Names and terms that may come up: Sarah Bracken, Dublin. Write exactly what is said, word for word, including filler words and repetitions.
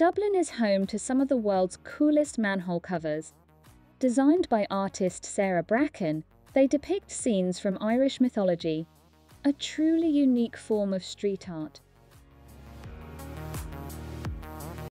Dublin is home to some of the world's coolest manhole covers. Designed by artist Sarah Bracken, they depict scenes from Irish mythology, a truly unique form of street art.